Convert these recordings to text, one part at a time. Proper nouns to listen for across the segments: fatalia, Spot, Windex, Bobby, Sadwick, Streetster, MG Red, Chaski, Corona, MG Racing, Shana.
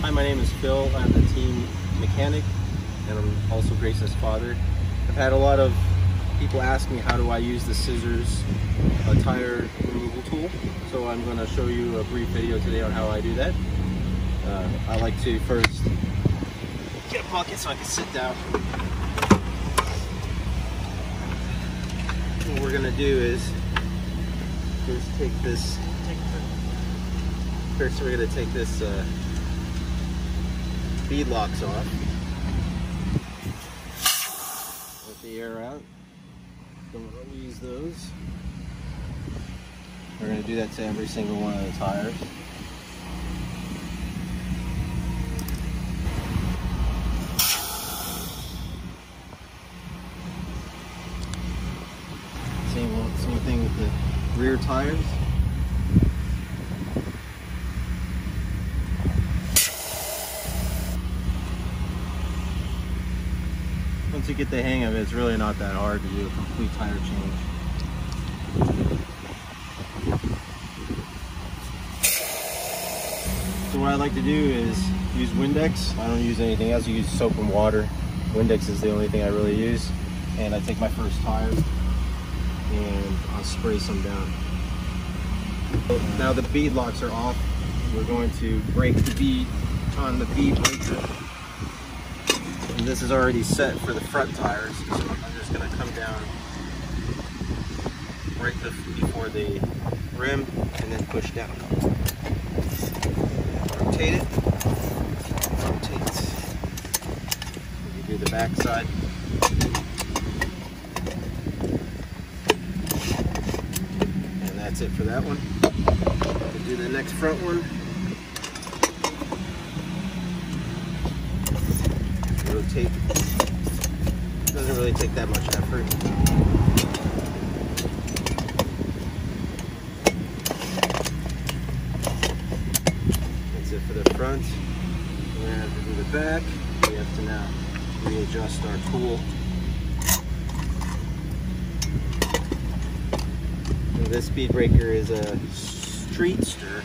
Hi, my name is Phil. I'm the team mechanic and I'm also Grace's father. I've had a lot of people ask me how do I use the scissors, a tire removal tool, so I'm going to show you a brief video today on how I do that. I like to first get a bucket so I can sit down. What we're going to do is just take this, first we're going to take this bead locks off, let the air out. Don't use those. We're going to do that to every single one of the tires. Same thing with the rear tires. Once you get the hang of it, it's really not that hard to do a complete tire change. So what I like to do is use Windex. I don't use anything else. I use soap and water. Windex is the only thing I really use. And I take my first tire and I'll spray some down. Now the bead locks are off. We're going to break the bead on the bead breaker. And this is already set for the front tires, so I'm just going to come down right before the rim and then push down. Rotate it. Rotate. You can do the back side. And that's it for that one. We'll do the next front one. Rotate. It doesn't really take that much effort. That's it for the front. We're going to have to do the back. We have to now readjust our coil. And this speed breaker is a Streetster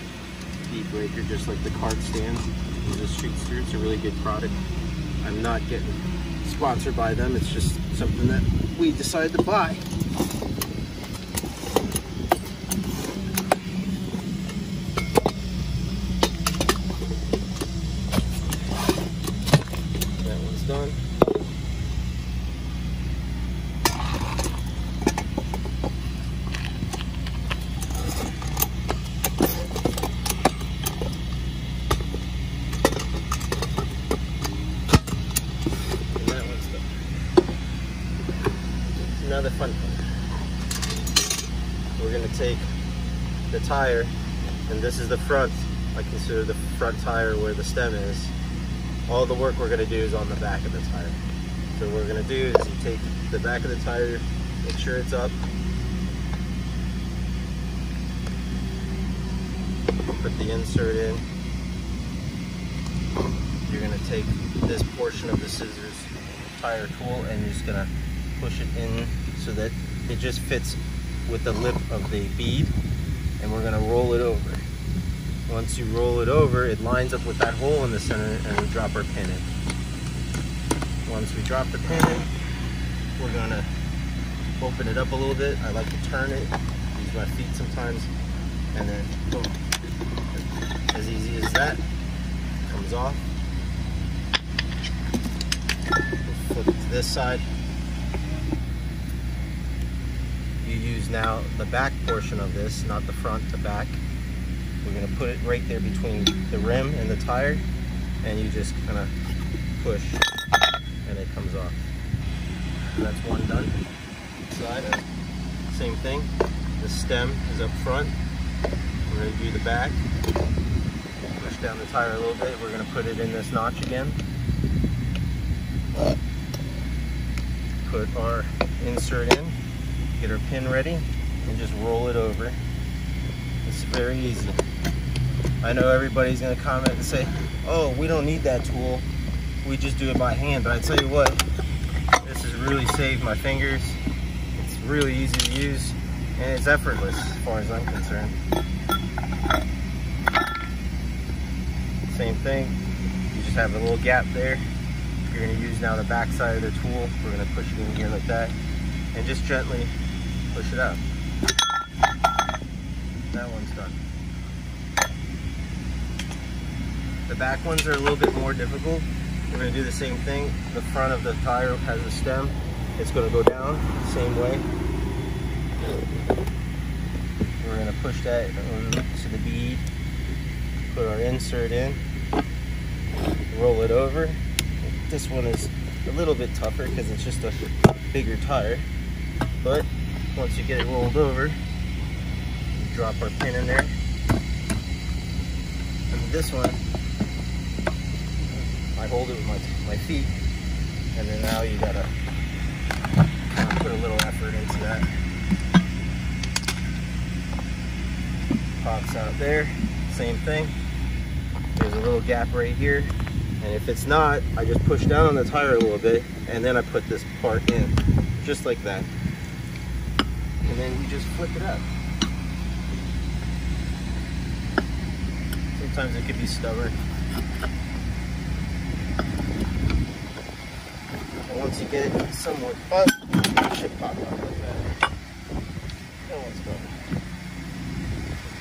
speed breaker, just like the cart stand. It's a Streetster. It's a really good product. I'm not getting sponsored by them, it's just something that we decided to buy. That one's done. Another fun thing. We're going to take the tire, and this is the front. I consider the front tire where the stem is. All the work we're going to do is on the back of the tire. So what we're going to do is you take the back of the tire, make sure it's up, put the insert in. You're going to take this portion of the scissors tire tool and you're just going to push it in so that it just fits with the lip of the bead, and we're going to roll it over. Once you roll it over, it lines up with that hole in the center and we drop our pin in. Once we drop the pin in, we're going to open it up a little bit. I like to turn it, use my feet sometimes, and then boom. As easy as that, comes off. We'll flip it to this side. You use now the back portion of this, not the front, the back. We're going to put it right there between the rim and the tire, and you just kind of push and it comes off. So that's one done. Side, same thing. The stem is up front. We're going to do the back, push down the tire a little bit. We're going to put it in this notch again. Put our insert in. Get our pin ready and just roll it over. It's very easy. I know everybody's going to comment and say, oh, we don't need that tool, we just do it by hand. But I tell you what, this has really saved my fingers. It's really easy to use and it's effortless as far as I'm concerned. Same thing, You just have a little gap there. You're going to use now the back side of the tool. We're going to push it in here like that and just gently push it up. That one's done. The back ones are a little bit more difficult. We're going to do the same thing. The front of the tire has a stem. It's going to go down the same way. We're going to push that to the bead, put our insert in, roll it over. This one is a little bit tougher because it's just a bigger tire, but once you get it rolled over, we drop our pin in there. And this one, I hold it with my feet, and then now you gotta put a little effort into that. Pops out there, same thing. There's a little gap right here. And if it's not, I just push down on the tire a little bit, and then I put this part in, just like that. And then you just flip it up. Sometimes it could be stubborn. And once you get it somewhat up, it should pop out like that. That one's done.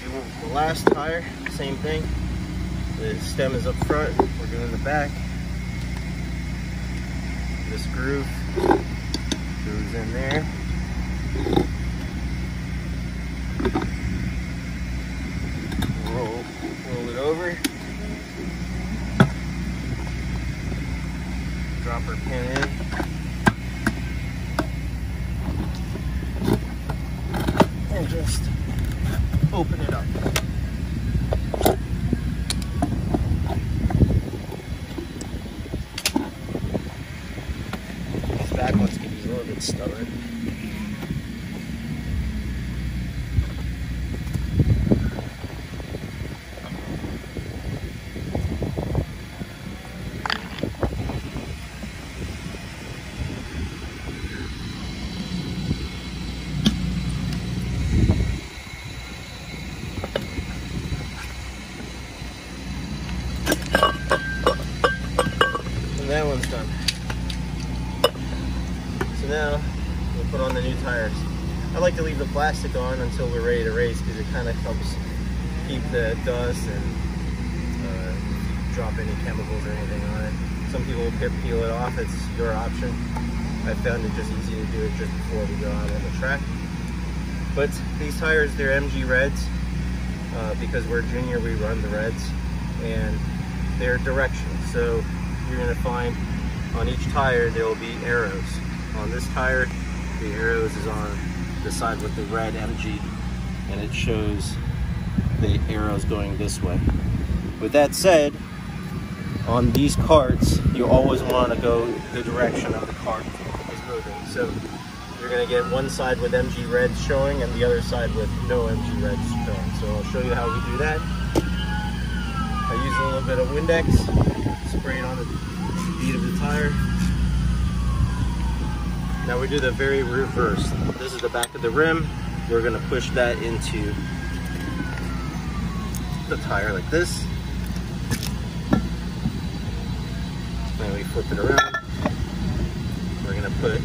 Do the last tire, same thing. The stem is up front, we're doing the back. This groove goes in there. Roll it over. Drop our pin in. And just open it up. Back one's gonna be a little bit stubborn. And that one's done. So now we'll put on the new tires. I like to leave the plastic on until we're ready to race because it kind of helps keep the dust and drop any chemicals or anything on it. Some people will peel it off, it's your option. I found it just easy to do it just before we go out on the track. But these tires, they're MG Reds because we're junior, we run the Reds, and they're directional. So you're gonna find on each tire there will be arrows. On this tire, the arrows is on the side with the red MG, and it shows the arrows going this way. With that said, on these carts, you always want to go the direction of the cart is moving. So you're going to get one side with MG Reds showing and the other side with no MG Reds showing. So I'll show you how we do that. I use a little bit of Windex, spray it on the bead of the tire. Now we do the very reverse. This is the back of the rim. We're going to push that into the tire like this. Then we flip it around. We're going to put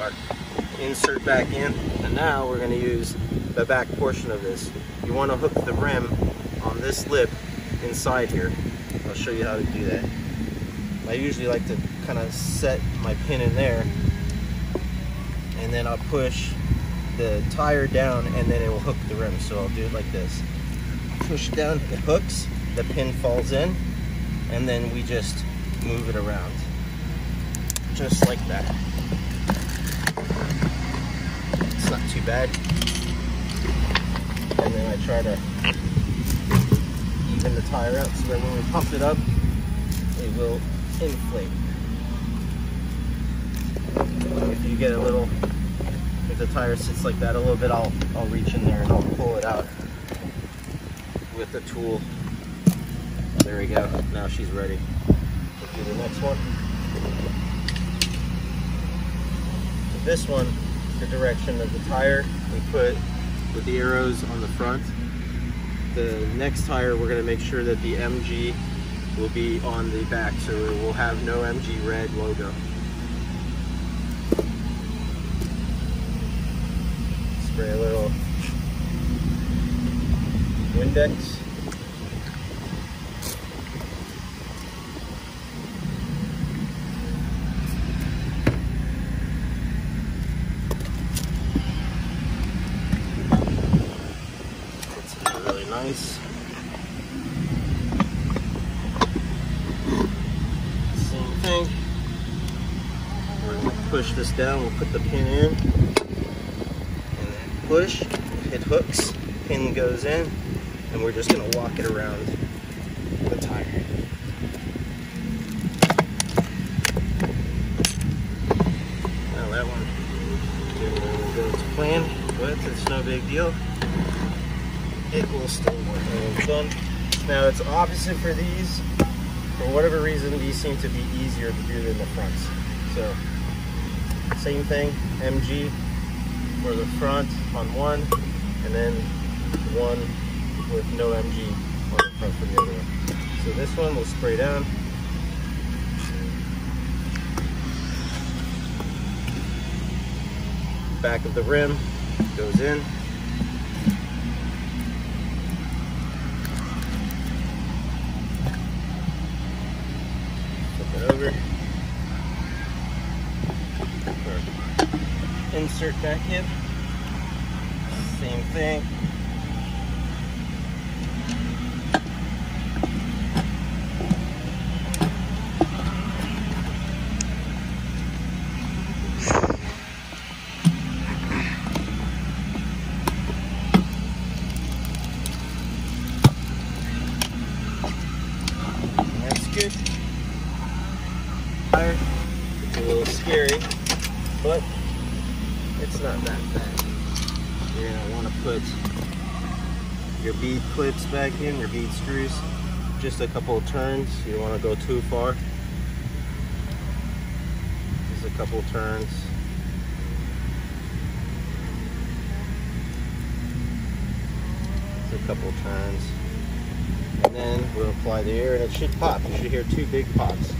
our insert back in. And now we're going to use the back portion of this. You want to hook the rim on this lip inside here. I'll show you how to do that. I usually like to kind of set my pin in there, and then I'll push the tire down and then it will hook the rim. So I'll do it like this. Push down, it hooks, the pin falls in, and then we just move it around. Just like that. It's not too bad. And then I try to even the tire out so that when we pump it up, it will inflate. If you get a little, if the tire sits like that a little bit, I'll reach in there and I'll pull it out with the tool. There we go. Now she's ready. We'll do the next one. So this one, the direction of the tire, we put with the arrows on the front. The next tire, we're going to make sure that the MG will be on the back, so it will have no MG Red logo. Spray a little Windex. That's really nice. Same thing. We're going to push this down, we'll put the pin in, and then push, it hooks, pin goes in, and we're just going to walk it around the tire. Now that one didn't really go to plan, but it's no big deal. It will still work when it's done. Now it's opposite for these. For whatever reason, these seem to be easier to do than the fronts. So, same thing, MG for the front on one, and then one with no MG on the front for the other one. So this one will spray down. Back of the rim goes in. Over. Insert back in. Same thing. And that's good. It's a little scary, but it's not that bad. You're going to want to put your bead clips back in, your bead screws, just a couple of turns. You don't want to go too far. Just a couple of turns. Just a couple of turns. And then we'll apply the air and it should pop. You should hear two big pops.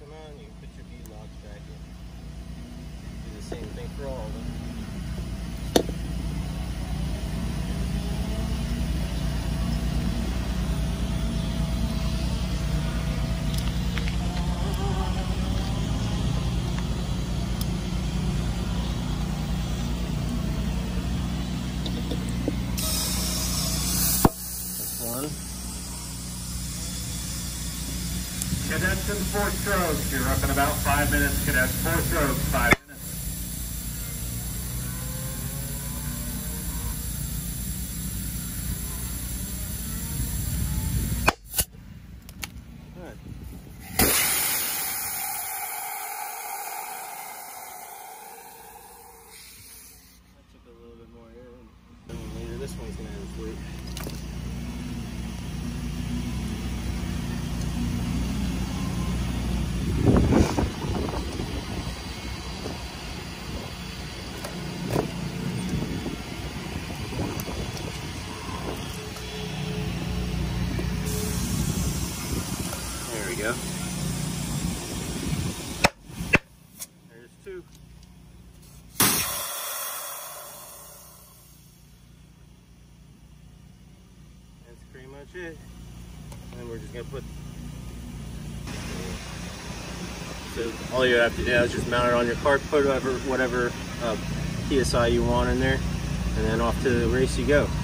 Come on, you put your bead locks back in. Do the same thing for all of them. Cadets in 4 strokes, you're up in about 5 minutes. Cadets 4 strokes, 5 minutes. Good. That took a little bit more air in. Later, this one's going to have a weight. There's two. That's pretty much it. And we're just gonna put. So all you have to do is just mount it on your cart, put whatever PSI you want in there, and then off to the race you go.